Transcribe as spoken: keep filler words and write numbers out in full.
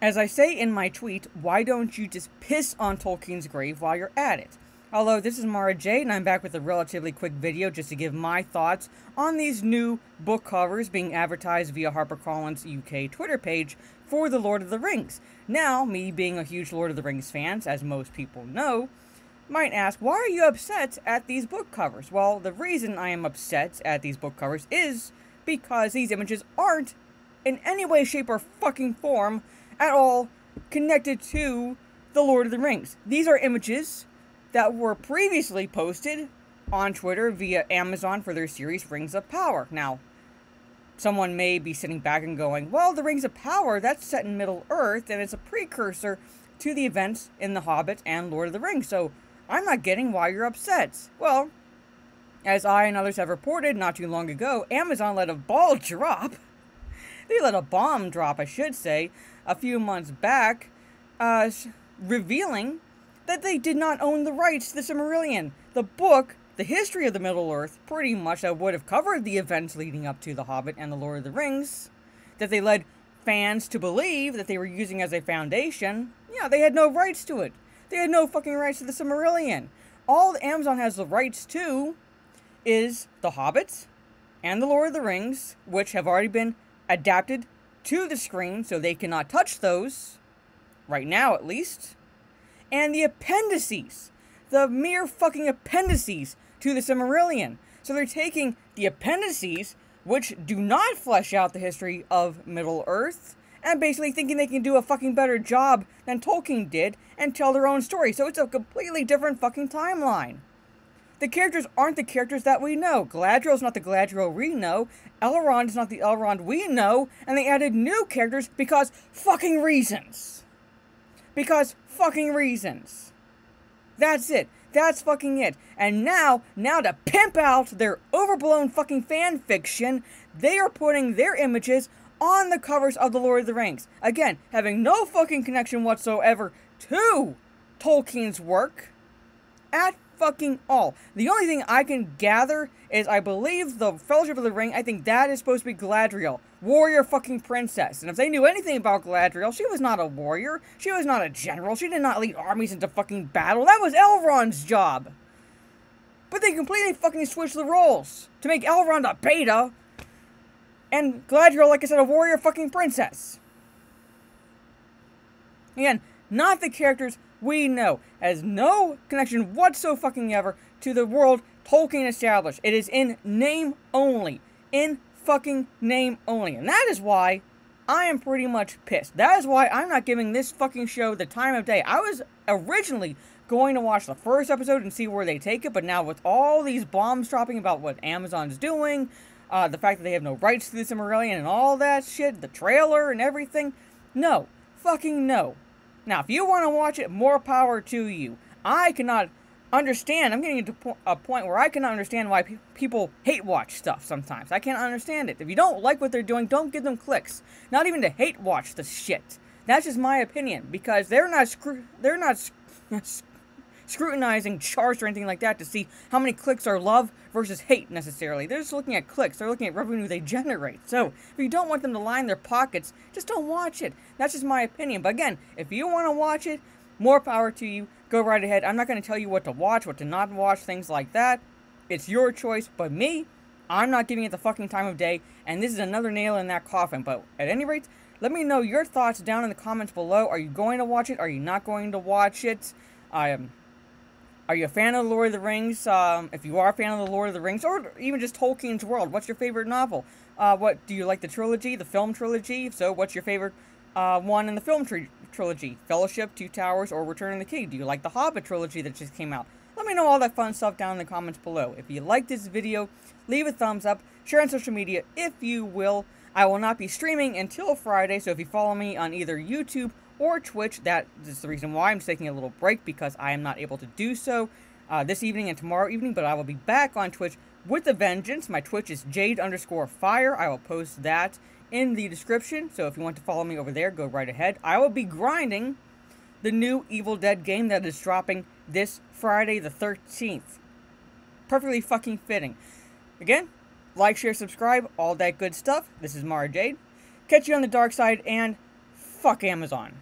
As I say in my tweet, why don't you just piss on Tolkien's grave while you're at it? Hello, this is Mara Jade, and I'm back with a relatively quick video just to give my thoughts on these new book covers being advertised via HarperCollins U K Twitter page for The Lord of the Rings. Now, me being a huge Lord of the Rings fan, as most people know, might ask, why are you upset at these book covers? Well, the reason I am upset at these book covers is because these images aren't, in any way, shape, or fucking form, at all connected to The Lord of the Rings. These are images that were previously posted on Twitter via Amazon for their series Rings of Power. Now, someone may be sitting back and going, well, the Rings of Power, that's set in Middle-Earth, and it's a precursor to the events in The Hobbit and Lord of the Rings, so I'm not getting why you're upset. Well, as I and others have reported not too long ago, Amazon let a ball drop. They let a bomb drop, I should say, a few months back, uh, revealing that they did not own the rights to the Silmarillion, the book, the history of the Middle-Earth, pretty much, that would have covered the events leading up to The Hobbit and The Lord of the Rings, that they led fans to believe that they were using as a foundation. Yeah, they had no rights to it. They had no fucking rights to the Silmarillion. All that Amazon has the rights to is The Hobbit and The Lord of the Rings, which have already been adapted to the screen, so they cannot touch those, right now at least, and the appendices, the mere fucking appendices to the Silmarillion. So they're taking the appendices, which do not flesh out the history of Middle-Earth, and basically thinking they can do a fucking better job than Tolkien did and tell their own story. So it's a completely different fucking timeline. The characters aren't the characters that we know. Galadriel's not the Galadriel we know. Elrond is not the Elrond we know. And they added new characters because fucking reasons. Because fucking reasons. That's it. That's fucking it. And now, now to pimp out their overblown fucking fan fiction, they are putting their images on the covers of The Lord of the Rings. Again, having no fucking connection whatsoever to Tolkien's work at fucking all. The only thing I can gather is, I believe, the Fellowship of the Ring, I think that is supposed to be Galadriel, warrior fucking princess. And if they knew anything about Galadriel, she was not a warrior, she was not a general, she did not lead armies into fucking battle. That was Elrond's job. But they completely fucking switched the roles to make Elrond a beta and Galadriel, like I said, a warrior fucking princess. Again, not the characters we know. Has no connection whatsoever to the world Tolkien established. It is in name only. In fucking name only. And that is why I am pretty much pissed. That is why I'm not giving this fucking show the time of day. I was originally going to watch the first episode and see where they take it, but now with all these bombs dropping about what Amazon's doing, Uh, the fact that they have no rights to the Silmarillion and all that shit, the trailer and everything. No. Fucking no. Now, if you want to watch it, more power to you. I cannot understand. I'm getting to po- a point where I cannot understand why pe- people hate watch stuff sometimes. I can't understand it. If you don't like what they're doing, don't give them clicks. Not even to hate watch the shit. That's just my opinion. Because they're not scru- they're not sc- scrutinizing charts or anything like that to see how many clicks are love versus hate necessarily. They're just looking at clicks. They're looking at revenue they generate. So if you don't want them to line their pockets, just don't watch it. That's just my opinion. But again, if you want to watch it, more power to you. Go right ahead. I'm not going to tell you what to watch, what to not watch, things like that. It's your choice. But me, I'm not giving it the fucking time of day. And this is another nail in that coffin. But at any rate, let me know your thoughts down in the comments below. Are you going to watch it? Are you not going to watch it? I am... Um, Are you a fan of The Lord of the Rings? Um, if you are a fan of The Lord of the Rings, or even just Tolkien's world, what's your favorite novel? Uh, what do you like, the trilogy, the film trilogy? If so, what's your favorite uh, one in the film tri- trilogy? Fellowship, Two Towers, or Return of the King? Do you like the Hobbit trilogy that just came out? Let me know all that fun stuff down in the comments below. If you like this video, leave a thumbs up, share on social media if you will. I will not be streaming until Friday, so if you follow me on either YouTube or Twitch, that is the reason why I'm taking a little break, because I am not able to do so uh, this evening and tomorrow evening, but I will be back on Twitch with a vengeance. My Twitch is Jade underscore Fire. I will post that in the description, so if you want to follow me over there, go right ahead. I will be grinding the new Evil Dead game that is dropping this Friday the thirteenth. Perfectly fucking fitting. Again, like, share, subscribe, all that good stuff. This is Mara Jade. Catch you on the dark side, and Fuck Amazon.